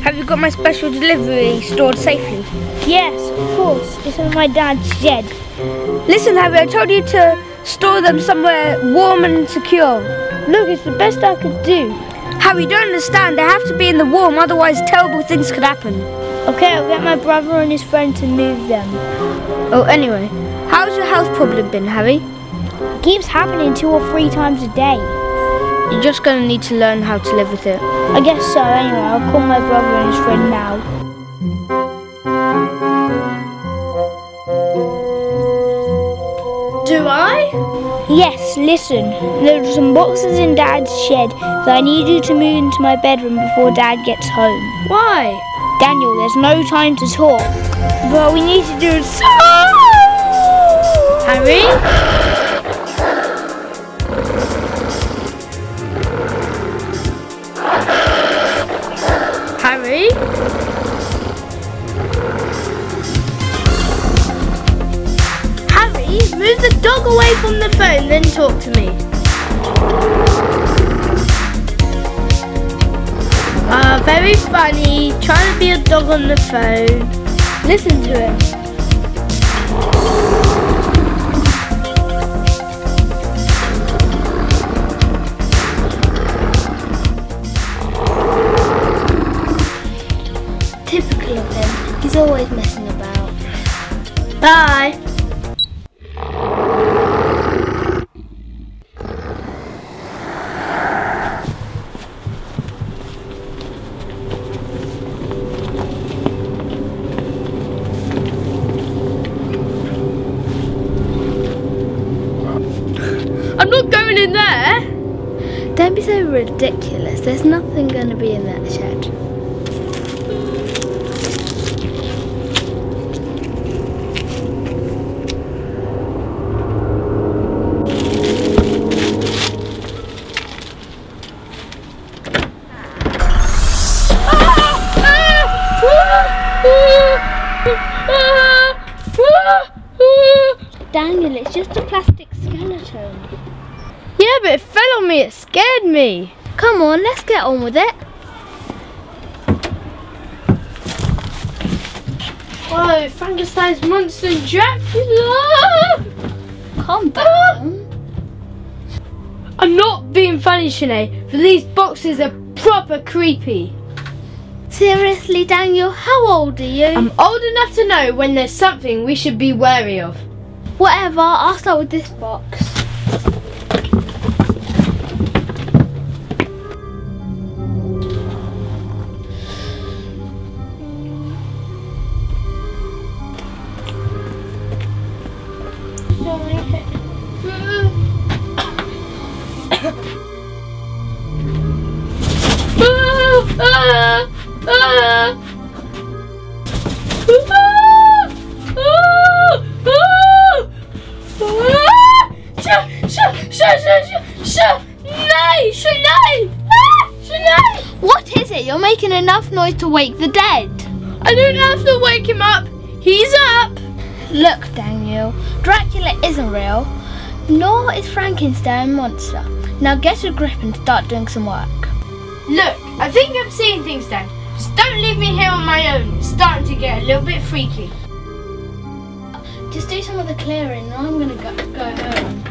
Have you got my special delivery stored safely? Yes, of course. It's in my dad's shed. Listen, Harry, I told you to store them somewhere warm and secure. Look, it's the best I could do. Harry, you don't understand. They have to be in the warm, otherwise terrible things could happen. Okay, I'll get my brother and his friend to move them. Oh, anyway, how's your health problem been, Harry? It keeps happening 2 or 3 times a day. You're just going to need to learn how to live with it. I guess so, anyway. I'll call my brother and his friend now. Do I? Yes, listen. There are some boxes in Dad's shed, so I need you to move into my bedroom before Dad gets home. Why? Daniel, there's no time to talk. But we need to do it so... Harry? Move the dog away from the phone, then talk to me. Very funny, trying to be a dog on the phone. Listen to him. Typical of him, he's always messing about. Bye. I'm not going in there! Don't be so ridiculous, there's nothing going to be in that shed. Daniel, it's just a plastic skeleton. Yeah, but it fell on me, it scared me. Come on, let's get on with it. Whoa, Frankenstein's monster and Dracula! Calm down. I'm not being funny, Sinead, but these boxes are proper creepy. Seriously, Daniel, how old are you? I'm old enough to know when there's something we should be wary of. Whatever, I'll start with this box. Sinead! What is it? You're making enough noise to wake the dead. I don't have to wake him up. He's up. Look, Daniel, Dracula isn't real, nor is Frankenstein monster. Now get a grip and start doing some work. Look, I think I'm seeing things, Dan. Just don't leave me here on my own. It's starting to get a little bit freaky. Just do some of the clearing and I'm going to go home.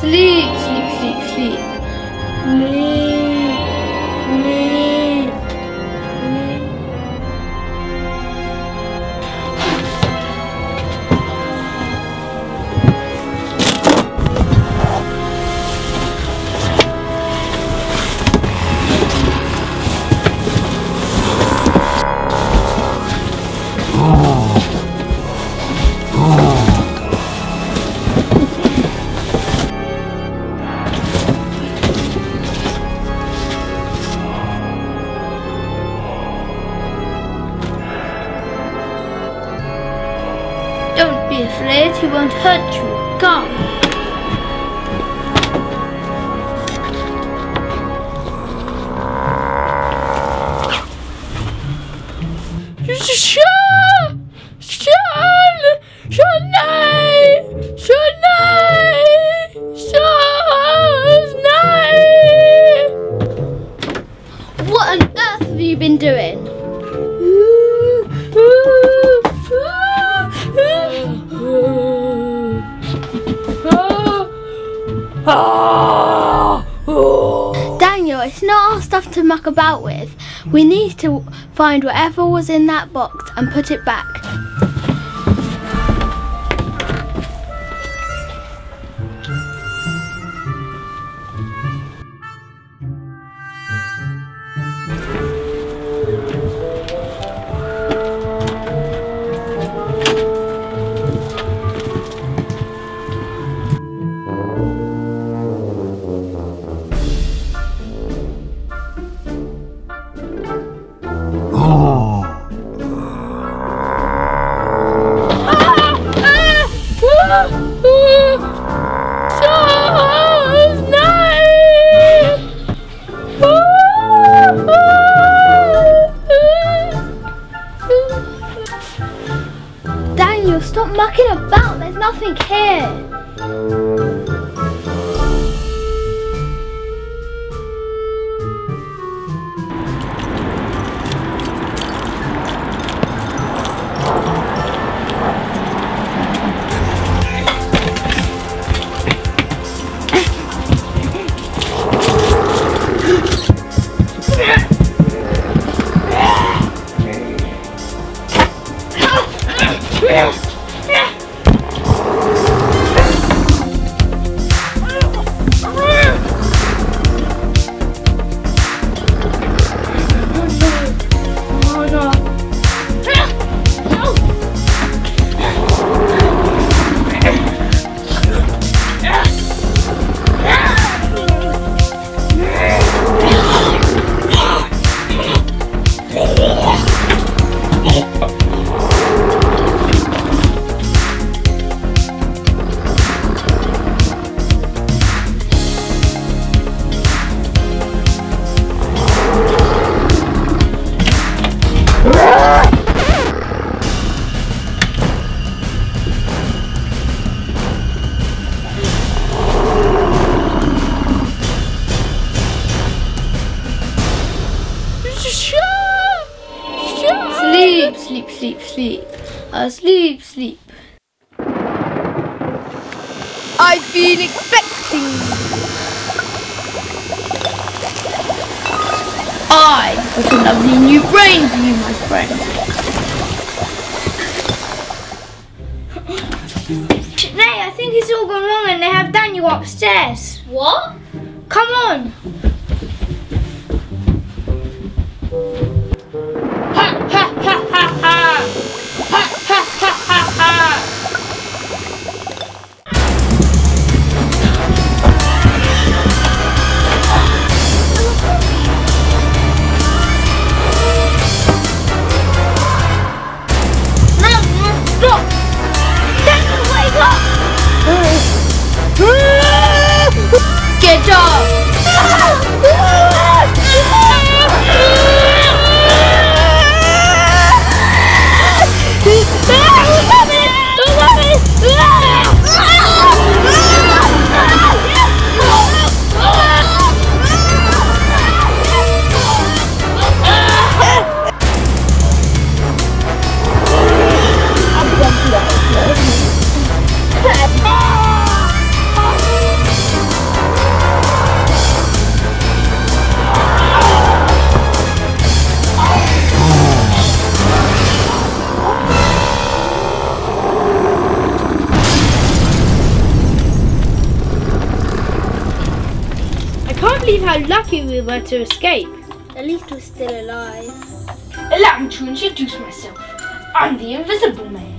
Sleep. slate, he won't hurt you. Come! What on earth have you been doing? Daniel, it's not our stuff to muck about with. We need to find whatever was in that box and put it back. Daniel, stop mucking about, there's nothing here. Sleep, sleep, sleep, sleep. Sleep, sleep. I've been expecting you. I've got a lovely new brain for you, my friend. Today, I think it's all gone wrong and they have Daniel upstairs. What? Come on. How lucky we were to escape. At least we're still alive. Allow me to introduce myself. I'm the Invisible Man.